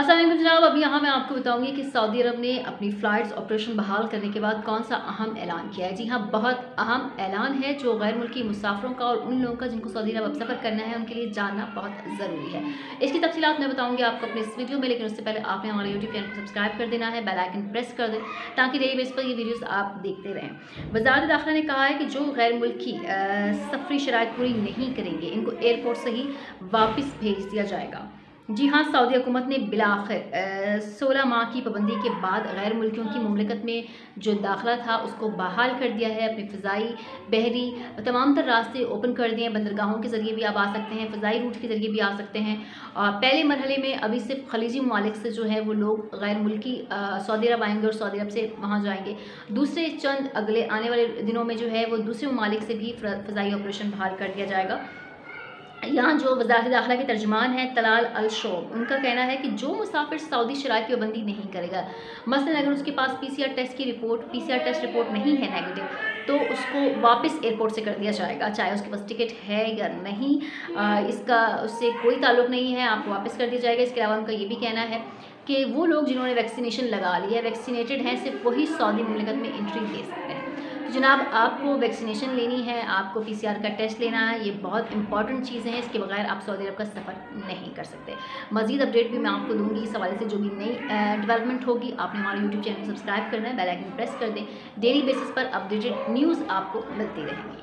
अस्सलाम जनाब, अब यहाँ मैं आपको बताऊंगी कि सऊदी अरब ने अपनी फ़्लाइट्स ऑपरेशन बहाल करने के बाद कौन सा अहम ऐलान किया है। जी हाँ, बहुत अहम ऐलान है जो गैर मुल्की मुसाफिरों का और उन लोगों का जिनको सऊदी अरब अब सफ़र करना है उनके लिए जानना बहुत ज़रूरी है। इसकी तफसीलात मैं बताऊँगी आपको अपने इस वीडियो में, लेकिन उससे पहले आपने हमारे यूट्यूब चैनल को सब्सक्राइब कर देना है, बेल आइकन प्रेस कर दें ताकि डेली बेस पर ये वीडियोज़ आप देखते रहें। वजारत दाखिला ने कहा है कि जो गैर मुल्की सफरी शराइत पूरी नहीं करेंगे इनको एयरपोर्ट से ही वापस भेज दिया जाएगा। जी हाँ, सऊदी हुकूमत ने बिलाखिर 16 माह की पाबंदी के बाद गैर मुल्कियों की ममलिकत में जो दाखिला था उसको बहाल कर दिया है। अपने फ़िज़ाई, बहरी तमाम तर रास्ते ओपन कर दिए हैं। बंदरगाहों के ज़रिए भी आप आ सकते हैं, फ़िज़ाई रूट के ज़रिए भी आ सकते हैं। और पहले मरहले में अभी सिर्फ खलीजी ममालिक से जो है वो लोग गैर मुल्की सऊदी अरब आएंगे और सऊदी अरब से वहाँ जाएंगे। दूसरे चंद अगले आने वाले दिनों में जो है वो दूसरे ममालिक से भी फ़िज़ाई ऑपरेशन बहाल कर दिया जाएगा। यहाँ जो वजारत दाखिला के तर्जुमान हैं तलाल अलशोब, उनका कहना है कि जो मुसाफिर सऊदी शराइत की पाबंदी नहीं करेगा, मसलन अगर उसके पास पीसीआर टेस्ट रिपोर्ट नहीं है नेगेटिव, तो उसको वापस एयरपोर्ट से कर दिया जाएगा, चाहे उसके पास टिकट है या नहीं, इसका उससे कोई ताल्लुक़ नहीं है, आपको वापस कर दिया जाएगा। इसके अलावा उनका ये भी कहना है कि वो लोग जिन्होंने वैक्सीनेशन लगा लिया है, वैक्सीनेटेड हैं, सिर्फ वही सऊदी मुमलिकत में एंट्री ले सकते हैं। जनाब, आपको वैक्सीनेशन लेनी है, आपको पीसीआर का टेस्ट लेना है, ये बहुत इंपॉर्टेंट चीज़ें हैं। इसके बगैर आप सऊदी अरब का सफ़र नहीं कर सकते। मज़ीद अपडेट भी मैं आपको दूंगी इस हवाले से, जो भी नई डेवलपमेंट होगी। आपने हमारे यूट्यूब चैनल सब्सक्राइब करना है, बेल आइकन प्रेस कर दें, डेली बेसिस पर अपडेटेड न्यूज़ आपको मिलती रहेगी।